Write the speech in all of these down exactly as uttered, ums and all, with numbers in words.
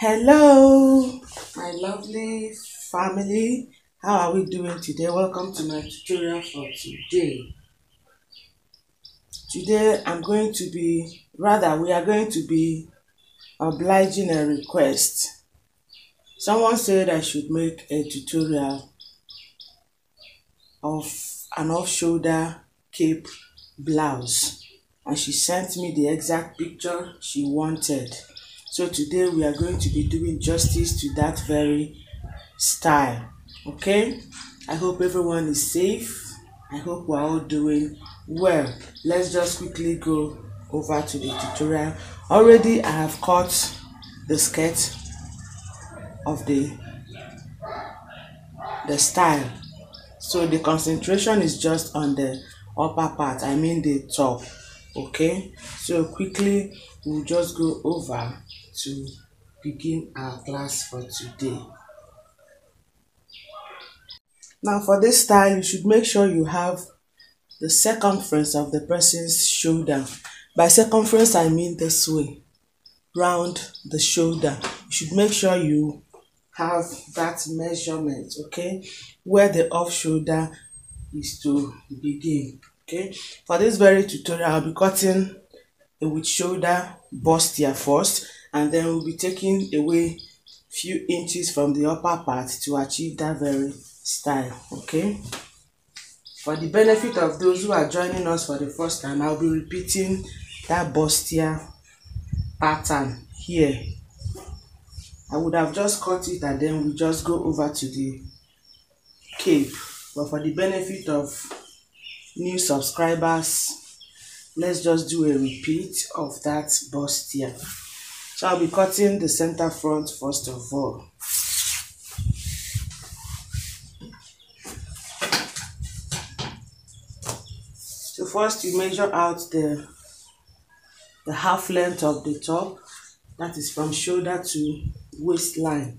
Hello, my lovely family. How are we doing today? Welcome to my tutorial for today. Today, I'm going to be, rather, we are going to be obliging a request. Someone said I should make a tutorial of an off-shoulder cape blouse. And she sent me the exact picture she wanted. So today we are going to be doing justice to that very style, okay? I hope everyone is safe. I hope we're all doing well. Let's just quickly go over to the tutorial. Already I have cut the skirt of the, the style. So the concentration is just on the upper part, I mean the top, okay? So quickly we'll just go over to begin our class for today. Now for this style, you should make sure you have the circumference of the person's shoulder. By circumference, I mean this way, round the shoulder. You should make sure you have that measurement, okay, where the off shoulder is to begin, okay. For this very tutorial, I'll be cutting a with shoulder bust here first, and then we'll be taking away few inches from the upper part to achieve that very style, okay? For the benefit of those who are joining us for the first time, I'll be repeating that bustier pattern here. I would have just cut it and then we just go over to the cape. But for the benefit of new subscribers, let's just do a repeat of that bustier. So I'll be cutting the center front first of all. So first you measure out the, the half length of the top, that is from shoulder to waistline,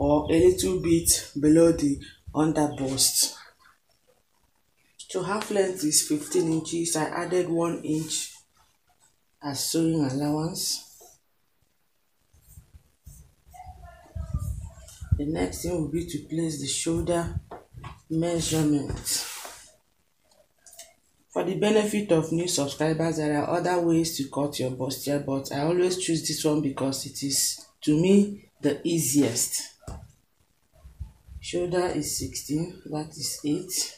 or a little bit below the under bust. So half length is fifteen inches, I added one inch as sewing allowance. The next thing will be to place the shoulder measurement. For the benefit of new subscribers, there are other ways to cut your bustier, but I always choose this one because it is, to me, the easiest. Shoulder is sixteen, that is eight.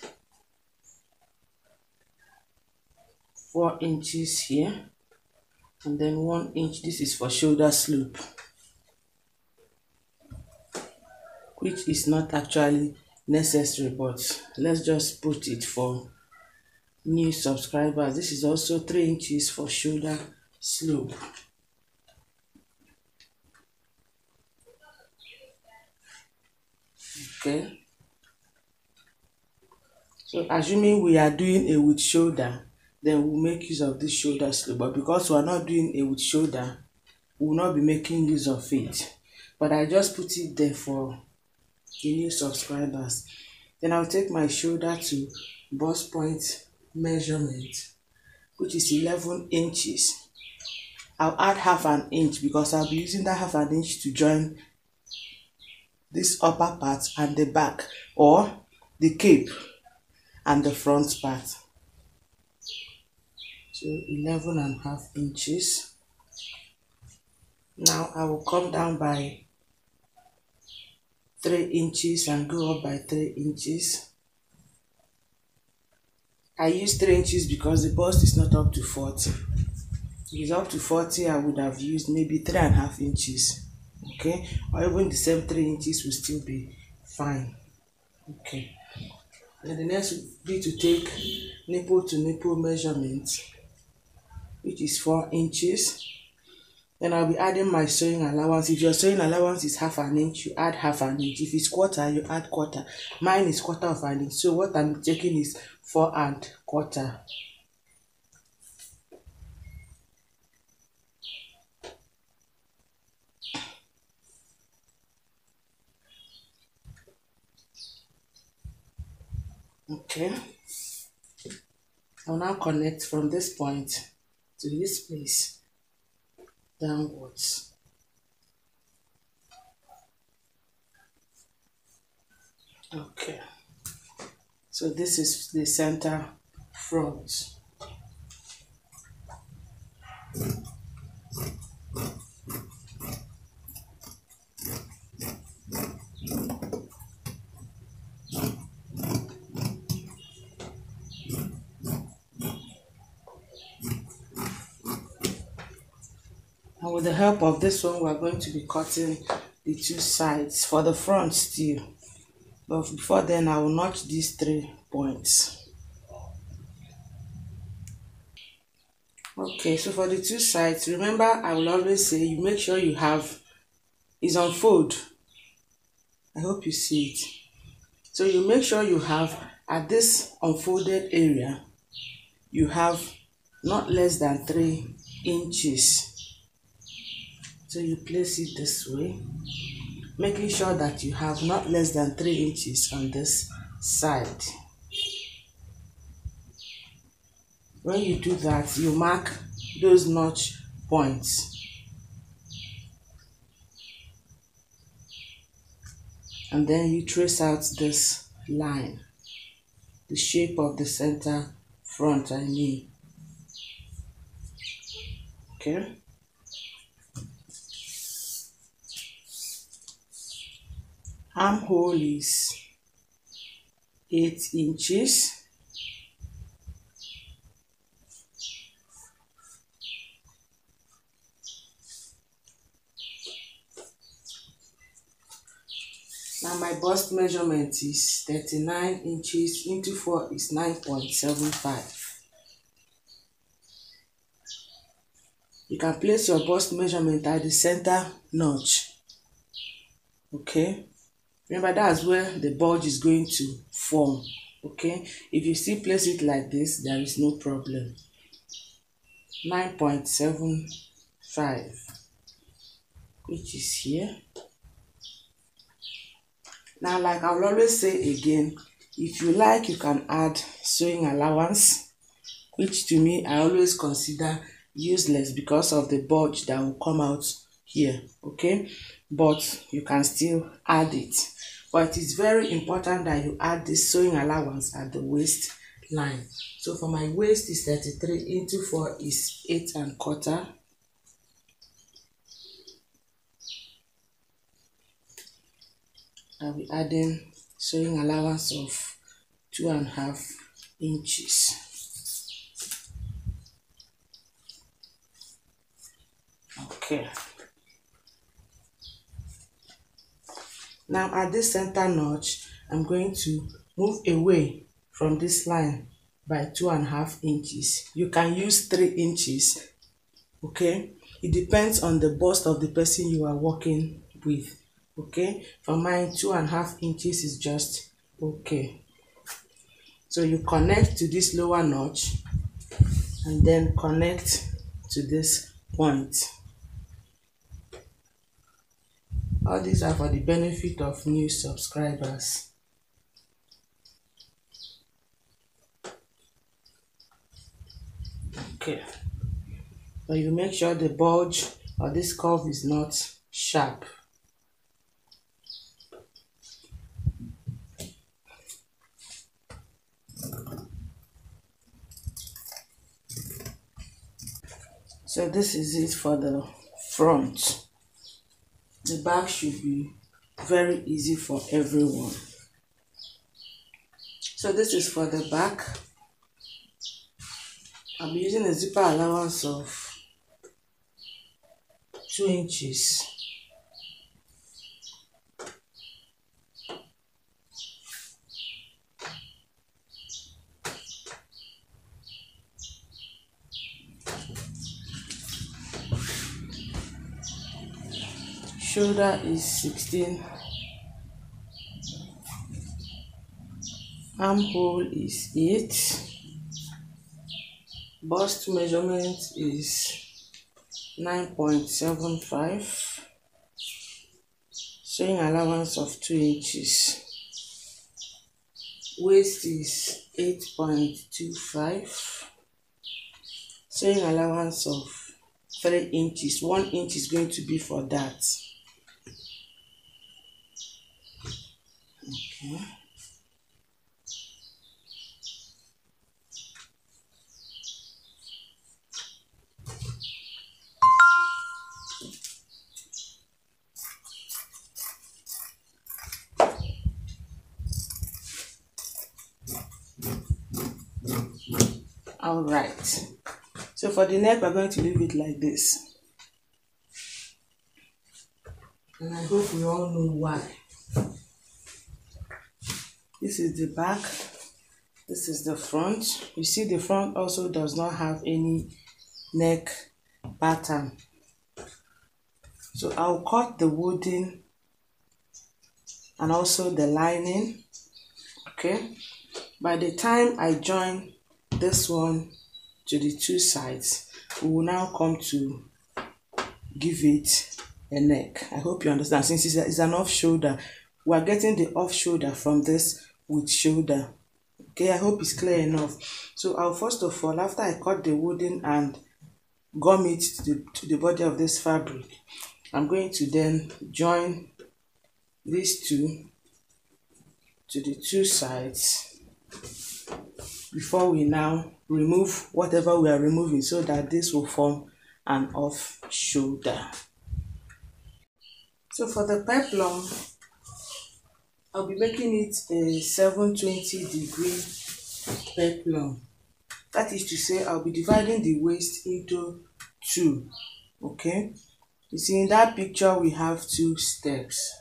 four inches here, and then one inch, this is for shoulder slope, which is not actually necessary, but let's just put it for new subscribers. This is also three inches for shoulder slope. Okay. So assuming we are doing a with shoulder, then we'll make use of this shoulder slope. But because we are not doing a with shoulder, we will not be making use of it. But I just put it there for the new subscribers. Then I'll take my shoulder to bust point measurement, which is eleven inches. I'll add half an inch because I'll be using that half an inch to join this upper part and the back, or the cape and the front part. So eleven and a half inches. Now I will come down by three inches and go up by three inches. I use three inches because the bust is not up to forty. If it's up to forty, I would have used maybe three and a half inches, okay? Or even the same three inches will still be fine, okay? And the next would be to take nipple to nipple measurement, which is four inches. Then I'll be adding my sewing allowance. If your sewing allowance is half an inch, you add half an inch. If it's quarter, you add quarter. Mine is quarter of an inch. So what I'm taking is four and quarter. Okay. I'll now connect from this point to this place downwards. Okay, so this is the center front. And with the help of this one, we're going to be cutting the two sides for the front still. But before then, I will notch these three points. Okay, so for the two sides, remember I will always say you make sure you have is on fold. I hope you see it. So you make sure you have at this unfolded area, you have not less than three inches. So you place it this way, making sure that you have not less than three inches on this side. When you do that, you mark those notch points. And then you trace out this line, the shape of the center front, I mean. Okay. Armhole is eight inches. Now my bust measurement is thirty-nine inches into four is nine point seven five. You can place your bust measurement at the center notch. Okay. Remember, that's where the bulge is going to form, okay? If you still place it like this, there is no problem. nine point seven five, which is here. Now, like I will always say again, if you like, you can add sewing allowance, which to me, I always consider useless because of the bulge that will come out here, okay? But you can still add it. But it's very important that you add the sewing allowance at the waist line. So for my waist is thirty-three into four is eight and quarter. I'll be adding sewing allowance of two and a half inches. Okay. Now at this center notch, I'm going to move away from this line by two and a half inches. You can use three inches, okay? It depends on the bust of the person you are working with, okay? For mine, two and a half inches is just okay. So you connect to this lower notch and then connect to this point. All these are for the benefit of new subscribers. Okay. But you make sure the bulge or this curve is not sharp. So this is it for the front. The back should be very easy for everyone. So this is for the back. I'm using a zipper allowance of two inches. Shoulder is sixteen, armhole is eight, bust measurement is nine point seven five, sewing allowance of two inches, waist is eight point two five, sewing allowance of three inches, one inch is going to be for that. Okay. Okay. All right. So for the neck, we're going to leave it like this. And I hope we all know why. This is the back. This is the front. You see the front also does not have any neck pattern. So I'll cut the wooding and also the lining. Okay. By the time I join this one to the two sides, we will now come to give it a neck. I hope you understand. Since it's, a, it's an off shoulder, we are getting the off shoulder from this with shoulder. Okay, I hope it's clear enough. So I'll first of all, after I cut the wooding and gum it to the, to the body of this fabric, I'm going to then join these two to the two sides before we now remove whatever we are removing, so that this will form an off shoulder. So for the peplum, I'll be making it a seven twenty degree peplum. That is to say, I'll be dividing the waist into two. Okay, you see in that picture we have two steps.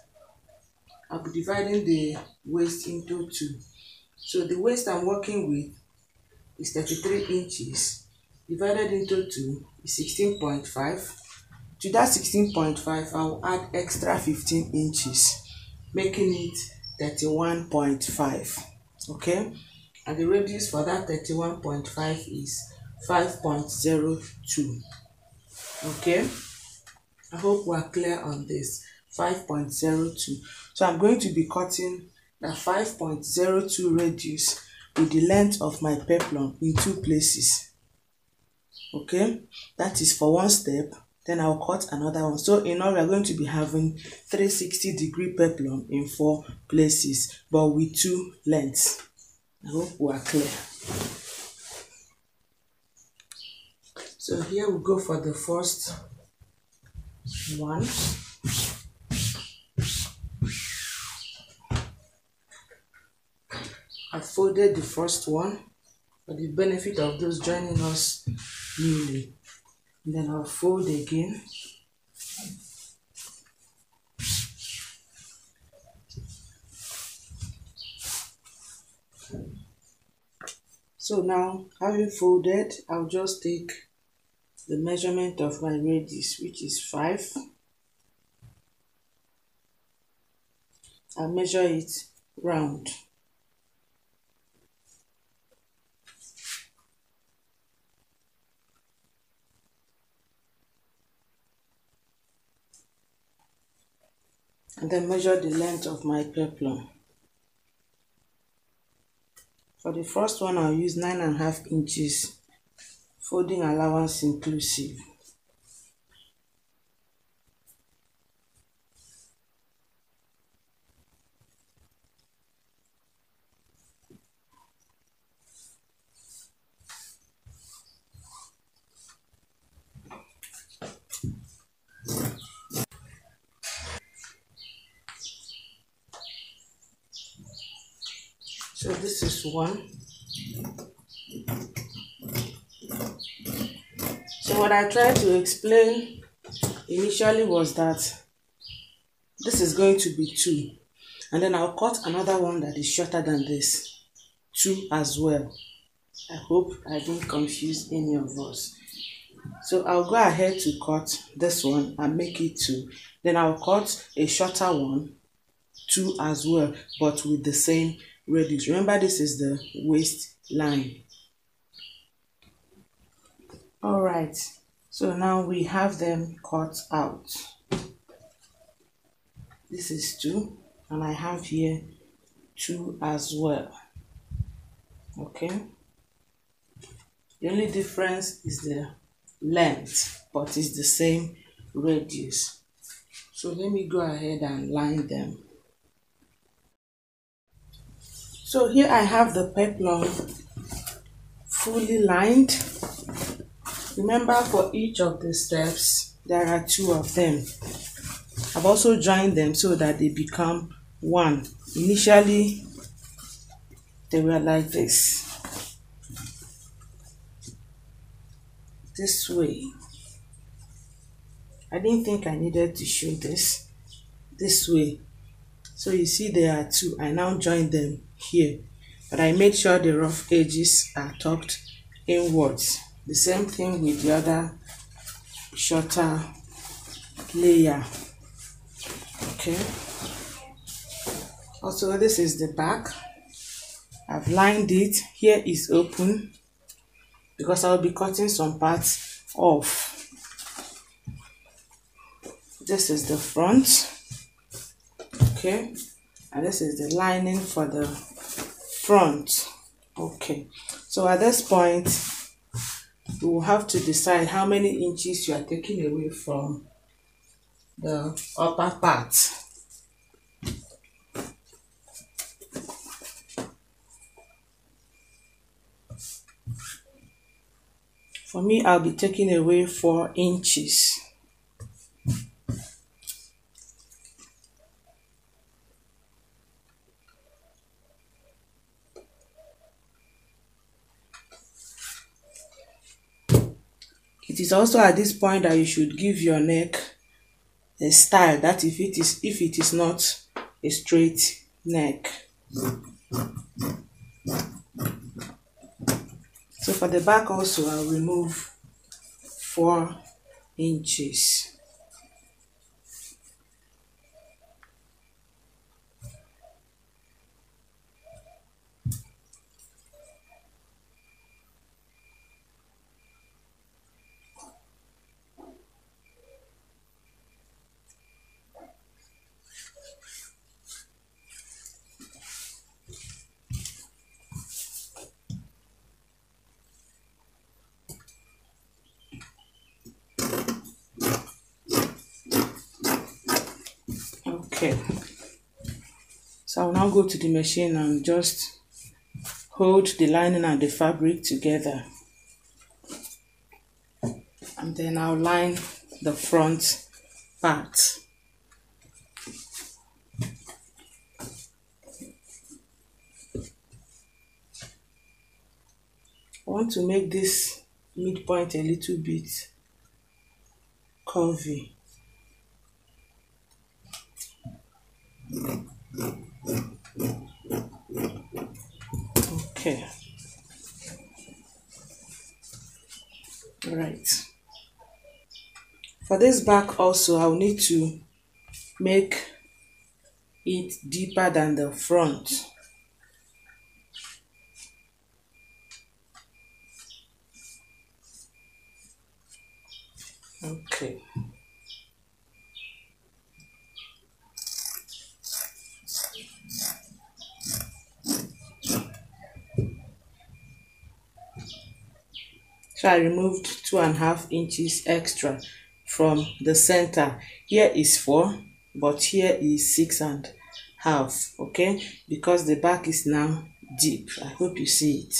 I'll be dividing the waist into two. So the waist I'm working with is thirty-three inches, divided into two is sixteen point five. To that sixteen point five, I'll add extra fifteen inches, making it thirty-one point five. Okay, and the radius for that thirty-one point five is five point zero two. Okay, I hope we're clear on this. Five point zero two. So I'm going to be cutting the five point zero two radius with the length of my peplum in two places. Okay, that is for one step, then I'll cut another one. So in all, we're going to be having three hundred sixty degree peplum in four places, but with two lengths. I hope we are clear. So here we go for the first one. I folded the first one for the benefit of those joining us newly. And then I'll fold again. So now, having folded, I'll just take the measurement of my radius, which is five. I'll measure it round. And then measure the length of my peplum. For the first one, I'll use nine and a half inches, folding allowance inclusive. So this is one. So what I tried to explain initially was that this is going to be two, and then I'll cut another one that is shorter than this, two as well. I hope I didn't confuse any of us. So I'll go ahead to cut this one and make it two. Then I'll cut a shorter one, two as well, but with the same radius. Remember, this is the waistline. All right, so now we have them cut out. This is two, and I have here two as well. Okay, the only difference is the length, but it's the same radius. So let me go ahead and line them. So here I have the peplum fully lined. Remember, for each of the steps there are two of them. I've also joined them so that they become one. Initially they were like this, this way. I didn't think I needed to show this this way. So you see there are two. I now join them here, but I made sure the rough edges are tucked inwards. The same thing with the other shorter layer. Okay, also this is the back. I've lined it. Here is open because I'll be cutting some parts off. This is the front. Okay, and this is the lining for the front. Okay, so at this point you will have to decide how many inches you are taking away from the upper part. For me, I'll be taking away four inches. It is also at this point that you should give your neck a style, that if it is if it is not a straight neck. So for the back also, I'll remove four inches. Okay, so I'll now go to the machine and just hold the lining and the fabric together, and then I'll line the front part. I want to make this midpoint a little bit curvy. Okay. All right. For this back also, I'll need to make it deeper than the front. Okay. So I removed two and a half inches extra from the center. Here is four, but here is six and a half, okay? Because the back is now deep. I hope you see it.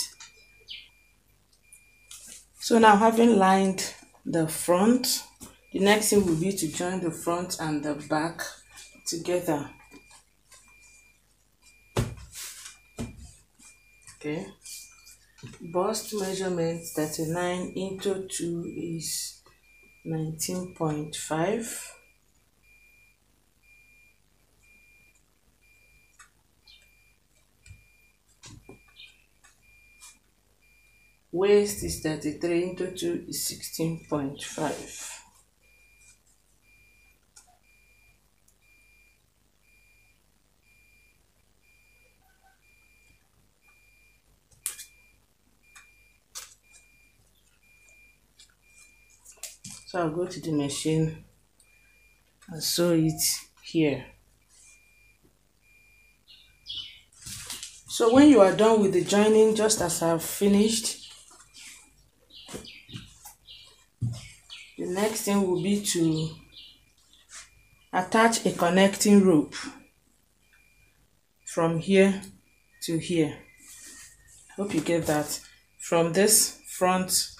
So now, having lined the front, the next thing will be to join the front and the back together. Okay. Bust measurement thirty-nine into two is nineteen point five. Waist is thirty-three into two is sixteen point five. So I'll go to the machine and sew it here. So when you are done with the joining, just as I've finished, the next thing will be to attach a connecting rope from here to here. Hope you get that. From this front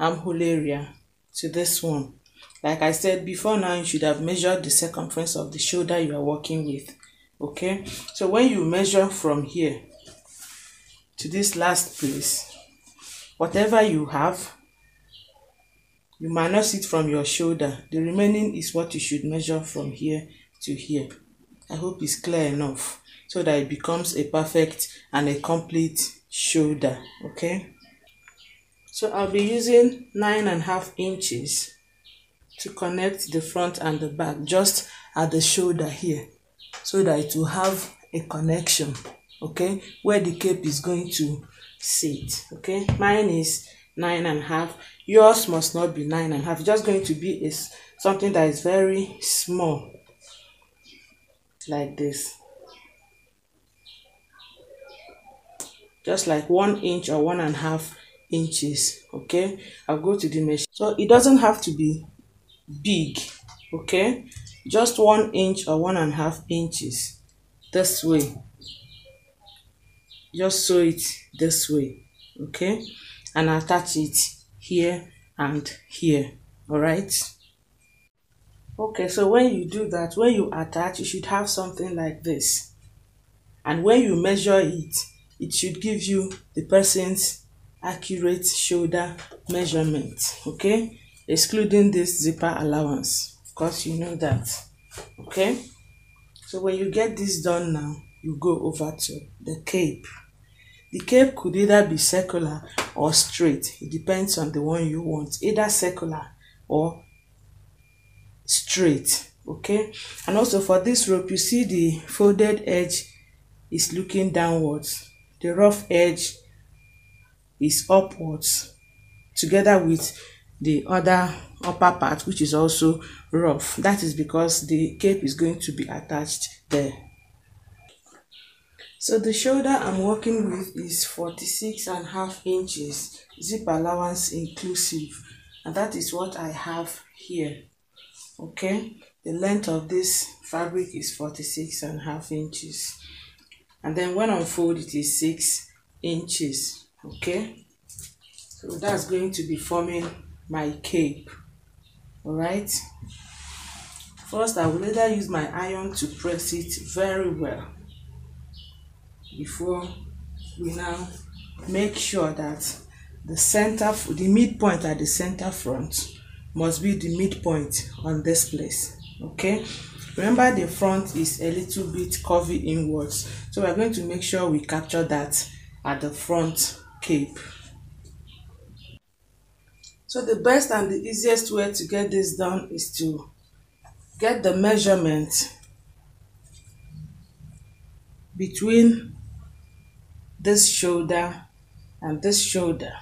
armhole area to this one, like I said before, now you should have measured the circumference of the shoulder you are working with. Okay, so when you measure from here to this last place, whatever you have, you minus it from your shoulder. The remaining is what you should measure from here to here. I hope it's clear enough so that it becomes a perfect and a complete shoulder. Okay, so I'll be using nine and a half inches to connect the front and the back just at the shoulder here, so that it will have a connection, okay, where the cape is going to sit. Okay, mine is nine and a half. Yours must not be nine and a half. It's just going to be is something that is very small, like this, just like one inch or one and a half inches. Okay, I'll go to the machine. So it doesn't have to be big, okay, just one inch or one and a half inches this way. Just sew it this way, okay, and attach it here and here. All right. Okay, so when you do that, when you attach, you should have something like this, and when you measure it, it should give you the person's accurate shoulder measurement, okay, excluding this zipper allowance, because you know that. Okay, so when you get this done, now you go over to the cape. The cape could either be circular or straight. It depends on the one you want, either circular or straight. Okay, and also for this rope, you see the folded edge is looking downwards, the rough edge is upwards, together with the other upper part, which is also rough. That is because the cape is going to be attached there. So the shoulder I'm working with is forty-six and a half inches, zip allowance inclusive, and that is what I have here. Okay, the length of this fabric is forty-six and a half inches, and then when I fold it is six inches. Okay, so that's going to be forming my cape. All right, first I will either use my iron to press it very well before we now make sure that the center, the midpoint at the center front must be the midpoint on this place. Okay, remember the front is a little bit curvy inwards, so we're going to make sure we capture that at the front cape. So the best and the easiest way to get this done is to get the measurement between this shoulder and this shoulder.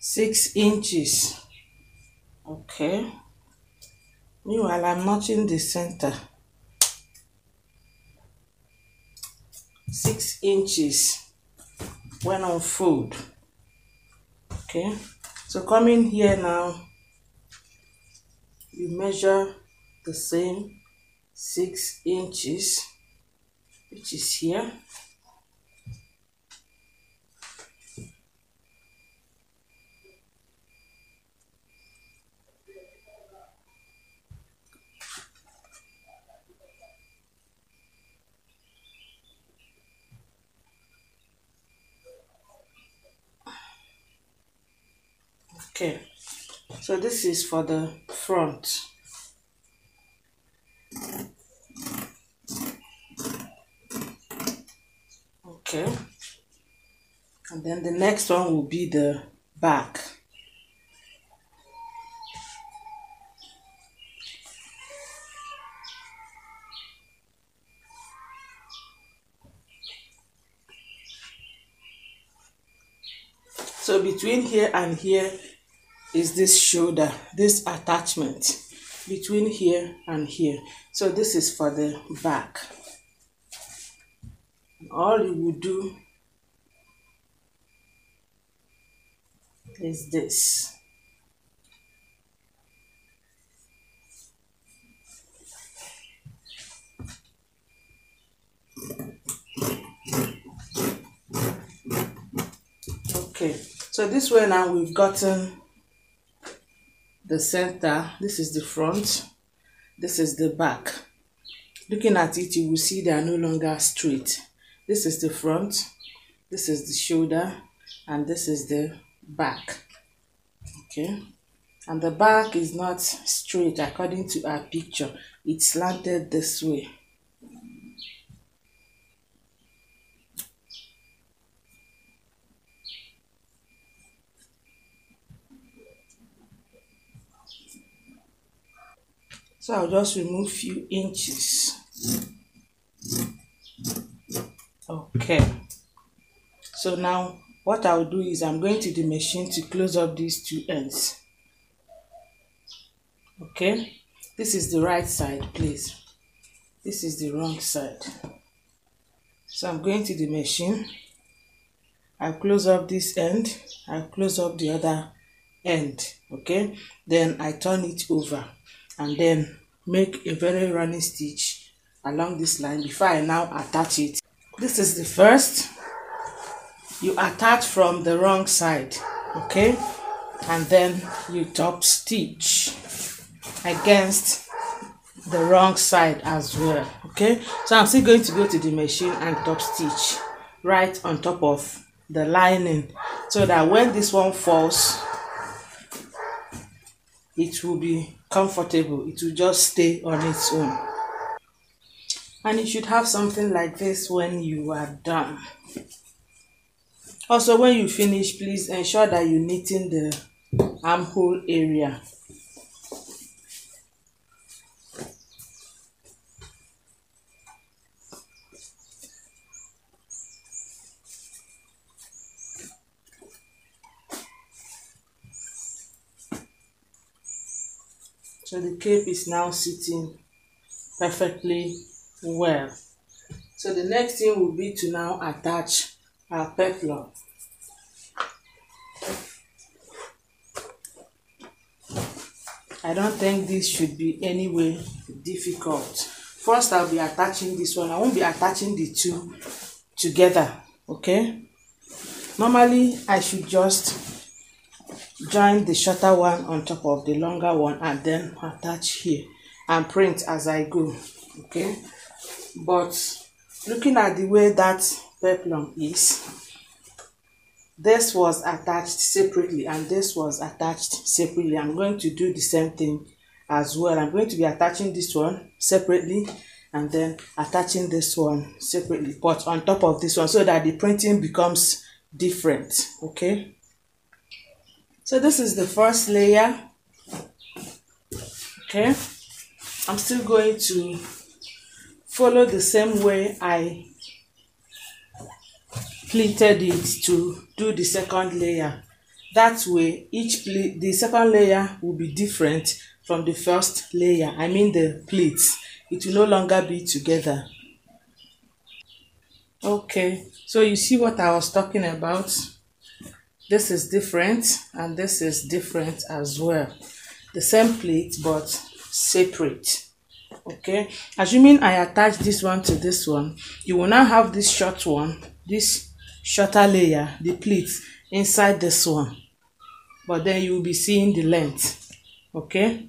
Six inches. Okay, meanwhile I'm notching the center. Six inches when I fold. Okay, so coming here now, you measure the same six inches, which is here, okay. So this is for the front. Okay, and then the next one will be the back. So between here and here is this shoulder, this attachment between here and here. So this is for the back. All you will do is this. Okay, so this way now we've gotten the center. This is the front, this is the back. Looking at it, you will see they are no longer straight. This is the front, this is the shoulder, and this is the back. Okay, and the back is not straight according to our picture. It's slanted this way. So I'll just remove a few inches. Okay. So now what I'll do is I'm going to the machine to close up these two ends. Okay. This is the right side, please. This is the wrong side. So I'm going to the machine. I'll close up this end. I'll close up the other end. Okay. Then I turn it over. And then make a very running stitch along this line before I now attach it. This is the first. You attach from the wrong side, okay, and then you top stitch against the wrong side as well. Okay, so I'm still going to go to the machine and top stitch right on top of the lining, so that when this one falls, it will be comfortable. It will just stay on its own. And you should have something like this when you are done. Also, when you finish, please ensure that you neaten the armhole area. So the cape is now sitting perfectly well. So the next thing will be to now attach our peplum. I don't think this should be any way difficult. First, I'll be attaching this one. I won't be attaching the two together, okay? Normally, I should just join the shorter one on top of the longer one and then attach here and print as I go, okay? But looking at the way that peplum is, this was attached separately and this was attached separately. I'm going to do the same thing as well. I'm going to be attaching this one separately and then attaching this one separately, but on top of this one, so that the printing becomes different, okay? So this is the first layer, okay? I'm still going to follow the same way I pleated it to do the second layer. That way, each pleat, the second layer will be different from the first layer. I mean the pleats. It will no longer be together. Okay, so you see what I was talking about? This is different and this is different as well. The same plate but separate, okay? Assuming I attach this one to this one, you will now have this short one, this shorter layer, the pleat inside this one, but then you will be seeing the length, okay?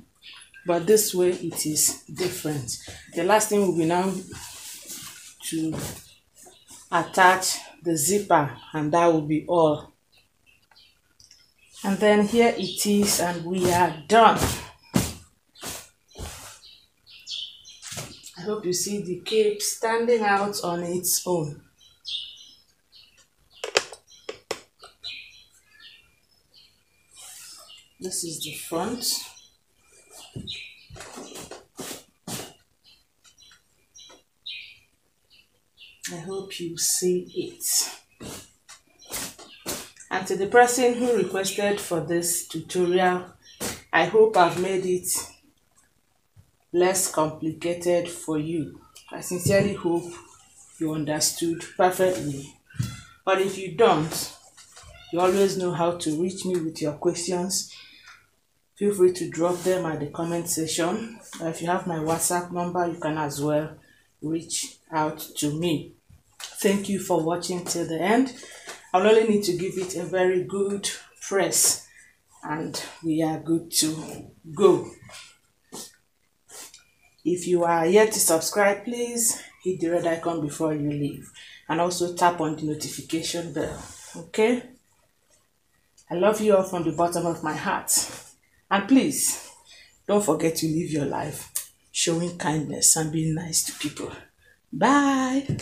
But this way it is different. The last thing will be now to attach the zipper, and that will be all. And then here it is, and we are done. I hope you see the cape standing out on its own. This is the front. I hope you see it. And to the person who requested for this tutorial, I hope I've made it less complicated for you. I sincerely hope you understood perfectly. But if you don't, You always know how to reach me with your questions. Feel free to drop them at the comment section. If you have my WhatsApp number, you can as well reach out to me. Thank you for watching till the end. I'll only need to give it a very good press and we are good to go. If you are yet to subscribe, please hit the red icon before you leave and also tap on the notification bell. Okay? I love you all from the bottom of my heart. And please, don't forget to live your life showing kindness and being nice to people. Bye!